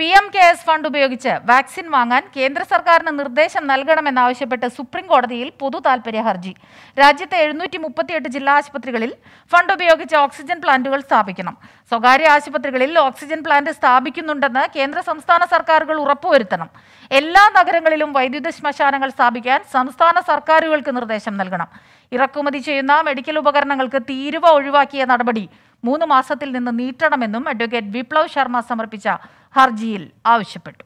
PMKS fund ഉപയോഗിച്ച് vaccine വാങ്ങാൻ കേന്ദ്ര സർക്കാരിന് നിർദ്ദേശം നൽകണമെന്നാവശ്യപ്പെട്ട് സുപ്രീം കോടതിയിൽ പൊതുതാൽപര്യ ഹർജി. രാജ്യത്തെ 738 ജില്ലാ ആശുപത്രികളിൽ ഫണ്ട് ഉപയോഗിച്ച് ഓക്സിജൻ പ്ലാന്റുകൾ സ്ഥാപിക്കണം. സ്വകാര്യ ആശുപത്രികളിൽ ഓക്സിജൻ പ്ലാന്റ് സ്ഥാപിക്കുന്നുണ്ടെന്ന് കേന്ദ്ര സംസ്ഥാന സർക്കാരുകൾ ഉറപ്പുവരുത്തണം. എല്ലാ നഗരങ്ങളിലും വൈദ്യുത ശ്മശാനങ്ങൾ സ്ഥാപിക്കാൻ സംസ്ഥാന സർക്കാരുകൾക്ക് നിർദ്ദേശം നൽകണം. ഇറക്കുമതി ചെയ്യുന്ന മെഡിക്കൽ ഉപകരണങ്ങൾക്ക് തീരുവ ഒഴിവാക്കിയ നടപടി 3 മാസത്തിൽ നിന്ന് നീട്ടണമെന്നും അഡ്വക്കേറ്റ് വിപ്ലവ് ശർമ്മ സമർപ്പിച്ച ഹർജിയിൽ ആവശ്യപ്പെട്ടു.